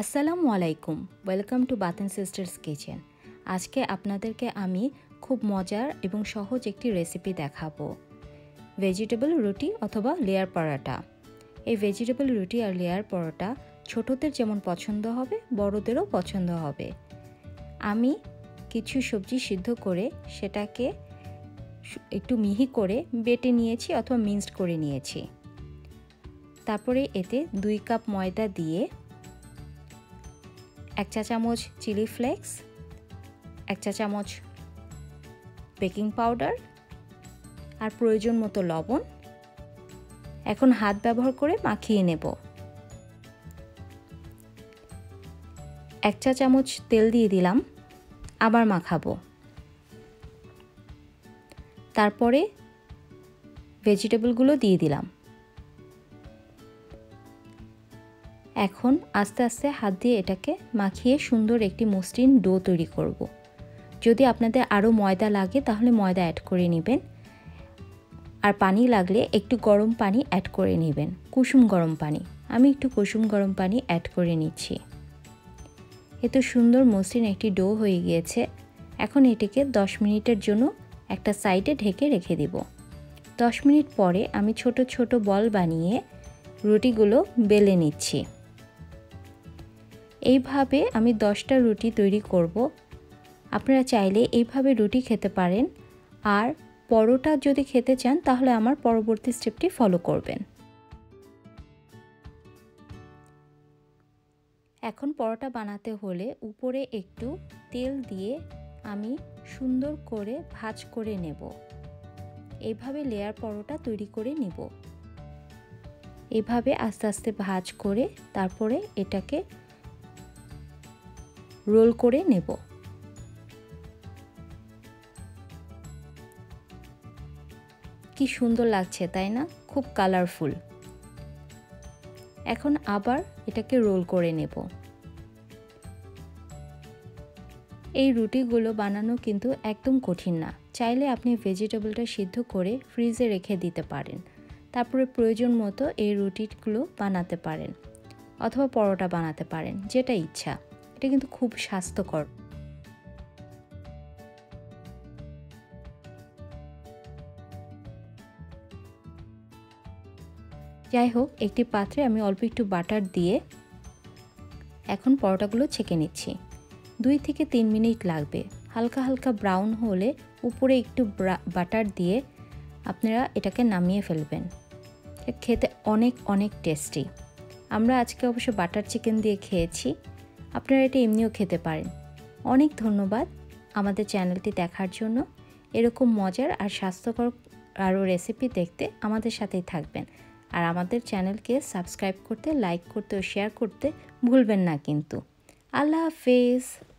আসসালামু আলাইকুম welcome to বাতন sisters kitchen. আজকে আপনাদেরকে আমি খুব মজার এবং সহজ একটি রেসিপি দেখাবো, ভেজিটেবল রুটি অথবা লেয়ার পরোটা। এই ভেজিটেবল রুটি আর লেয়ার পরোটা ছোটদের যেমন পছন্দ হবে বড়দেরও পছন্দ হবে। আমি কিছু সবজি সিদ্ধ করে সেটাকে একটু মিহি করে বেটে নিয়েছি অথবা মিক্সড করে নিয়েছি। তারপরে এতে 2 কাপ ময়দা দিয়ে 1 চা চামচ চিলি ফ্লেক্স, 1 চা চামচ বেকিং পাউডার আর প্রয়োজন মতো লবণ এখন হাত ব্যবহার করে মাখিয়ে নেব। 1 চা চামচ তেল দিয়ে দিলাম, আবার মাখাবো। তারপরে ভেজিটেবলগুলো দিয়ে দিলাম। এখন আস্তে আস্তে হাত দিয়ে এটাকে মাখিয়ে সুন্দর একটি মসৃণ ডো তৈরি করব। যদি আপনাদের আরও ময়দা লাগে তাহলে ময়দা অ্যাড করে নেবেন, আর পানি লাগলে একটু গরম পানি অ্যাড করে নেবেন, কুসুম গরম পানি। আমি একটু কুসুম গরম পানি অ্যাড করে নিচ্ছি। এ তো সুন্দর মসৃণ একটি ডো হয়ে গিয়েছে। এখন এটিকে 10 মিনিটের জন্য একটা সাইডে ঢেকে রেখে দেব। 10 মিনিট পরে আমি ছোট ছোট বল বানিয়ে রুটিগুলো বেলে নিচ্ছি। এইভাবে আমি 10টা রুটি তৈরি করব। আপনারা চাইলে এইভাবে রুটি খেতে পারেন, আর পরোটা যদি খেতে চান তাহলে আমার পরবর্তী স্টেপটি ফলো করবেন। এখন পরোটা বানাতে হলে উপরে একটু তেল দিয়ে আমি সুন্দর করে ভাঁজ করে নেব। এইভাবে লেয়ার পরোটা তৈরি করে নেব। এভাবে আস্তে আস্তে ভাঁজ করে তারপরে এটাকে রোল করে নেব। কি সুন্দর লাগছে তাই না? খুব কালারফুল। এখন আবার এটাকে রোল করে নেব। এই রুটিগুলো বানানো কিন্তু একদম কঠিন না। চাইলে আপনি ভেজিটেবলটা সিদ্ধ করে ফ্রিজে রেখে দিতে পারেন, তারপরে প্রয়োজন মতো এই রুটিগুলো বানাতে পারেন অথবা পরোটা বানাতে পারেন, যেটা ইচ্ছা। এটা কিন্তু খুব স্বাস্থ্যকর। যাই হোক, একটি পাত্রে আমি অল্প একটু বাটার দিয়ে এখন পরোটাগুলো ছেঁকে নিচ্ছি। 2 থেকে 3 মিনিট লাগবে। হালকা হালকা ব্রাউন হলে উপরে একটু বাটার দিয়ে আপনারা এটাকে নামিয়ে ফেলবেন। খেতে অনেক অনেক টেস্টি। আমরা আজকে অবশ্য বাটার চিকেন দিয়ে খেয়েছি, আপনারা এটা এমনিও খেতে পারেন। অনেক ধন্যবাদ আমাদের চ্যানেলটি দেখার জন্য। এরকম মজার আর স্বাস্থ্যকর আরও রেসিপি দেখতে আমাদের সাথেই থাকবেন, আর আমাদের চ্যানেলকে সাবস্ক্রাইব করতে, লাইক করতে ও শেয়ার করতে ভুলবেন না কিন্তু। আল্লাহ হাফেজ।